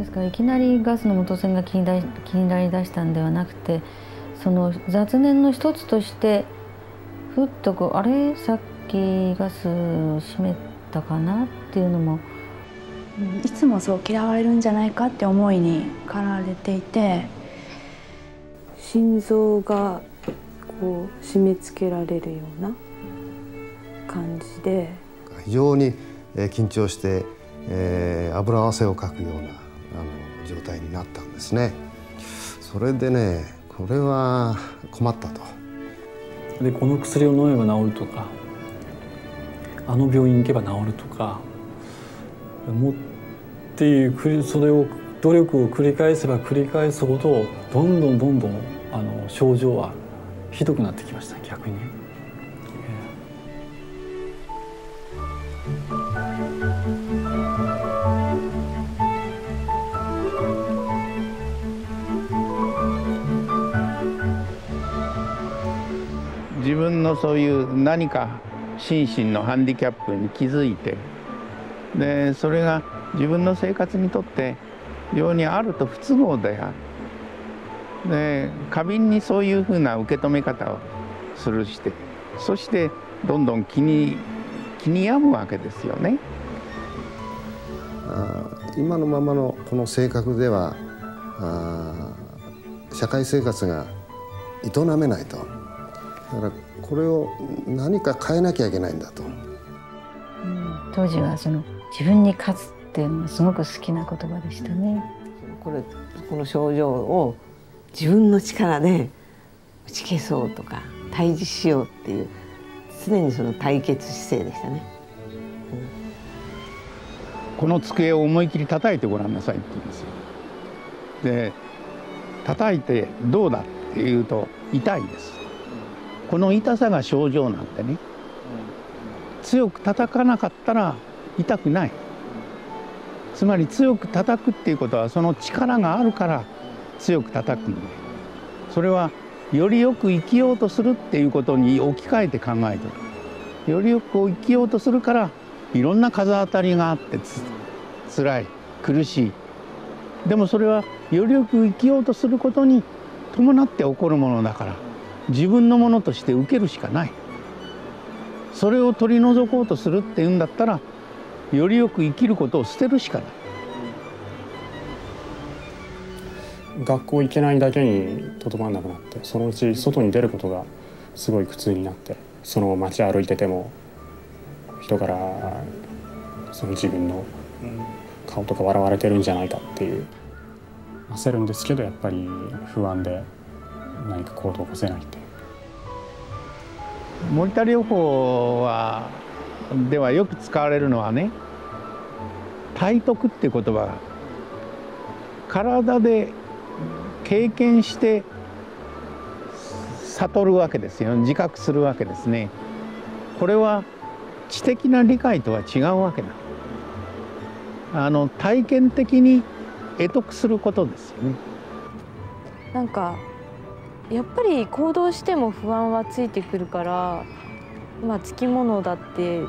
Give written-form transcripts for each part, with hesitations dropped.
ですからいきなりガスの元栓が気になりだしたんではなくて、その雑念の一つとしてふっとこうあれさっきガスを閉めたかなっていうのも、いつもそう嫌われるんじゃないかって思いに駆られていて、心臓がこう締め付けられるような感じで、非常に緊張して、油汗をかくような状態になったんですね。それでね、これは困ったと。でこの薬を飲めば治るとか、あの病院に行けば治るとかもっていう、それを努力を繰り返せば繰り返すほどどんどんどんどん症状はひどくなってきました、逆に。自分のそういう何か心身のハンディキャップに気づいて、でそれが自分の生活にとって非常にあると不都合である、で過敏にそういうふうな受け止め方をするして、そしてどんどん気に病むわけですよね。今のままのこの性格では社会生活が営めないと、だからこれを何か変えなきゃいけないんだと。当時はその自分に勝つっていうのはすごく好きな言葉でしたね。この症状を自分の力で打ち消そうとか対峙しようっていう、常にその対決姿勢でしたね。この机を思い切り叩いてごらんなさいって言うんですよ。で叩いてどうだっていうと痛いです。この痛さが症状なんでね、強く叩かなかったら痛くない。つまり強く叩くっていうことはその力があるから強く叩くんで、それはよりよく生きようとするっていうことに置き換えて考えてる。よりよく生きようとするからいろんな風当たりがあって辛い苦しい。でもそれはよりよく生きようとすることに伴って起こるものだから、自分のものとして受けるしかない。それを取り除こうとするっていうんだったら、よりよく生きることを捨てるしかない。学校行けないだけにとどまらなくなって、そのうち外に出ることがすごい苦痛になって、その街歩いてても人からその自分の顔とか笑われてるんじゃないかっていう、焦るんですけどやっぱり不安で何か行動を起こせないっていう。森田療法ではよく使われるのはね、体得っていう言葉が、体で経験して悟るわけですよ、自覚するわけですね。これは知的な理解とは違うわけだ。体験的に得得することですよね。なんかやっぱり行動しても不安はついてくるから、まあつきものだって。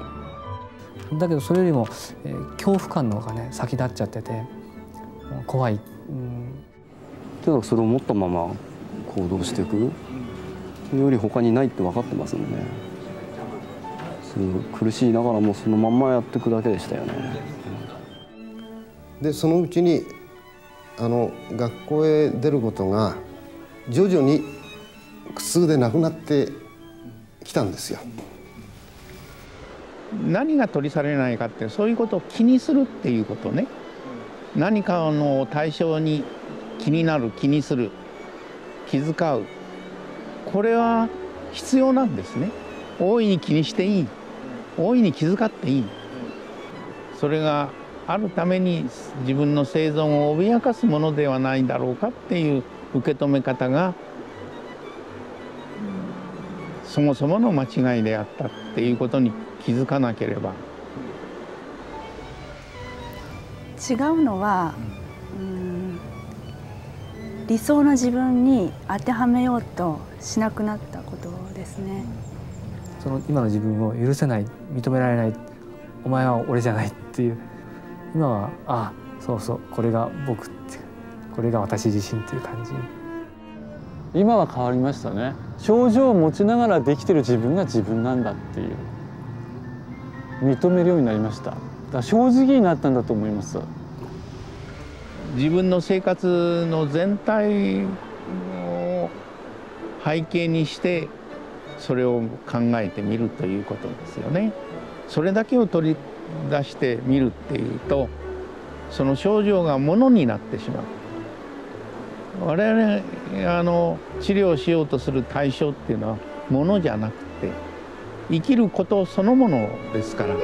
だけどそれよりも、恐怖感の方がね先立っちゃってて怖い。だからそれを持ったまま行動していくより他にないって分かってますもんね。苦しいながらもそのまんまやっていくだけでしたよね。でそのうちに学校へ出ることが。徐々に苦痛でなくなってきたんですよ。何が取り去れないかって、そういうことを気にするっていうことね。何かの対象に気になる、気にする、気遣う、これは必要なんですね。大いに気にしていい、大いに気遣っていい。それがあるために自分の生存を脅かすものではないだろうかっていう受け止め方がそもそもの間違いであったっていうことに気づかなければ。違うのは、理想の自分に当てはめようとしなくなったことですね。その今の自分を許せない、認められない、お前は俺じゃないっていう、今はあそうそうこれが僕ってこれが私自身っていう感じ。今は変わりましたね。症状を持ちながらできてる自分が自分なんだっていう認めるようになりました。だから正直になったんだと思います。自分の生活の全体を背景にしてそれを考えてみるということですよね。それだけを取り出してみるっていうとその症状がものになってしまう。我々治療しようとする対象っていうのはものじゃなくて生きることそのものですから。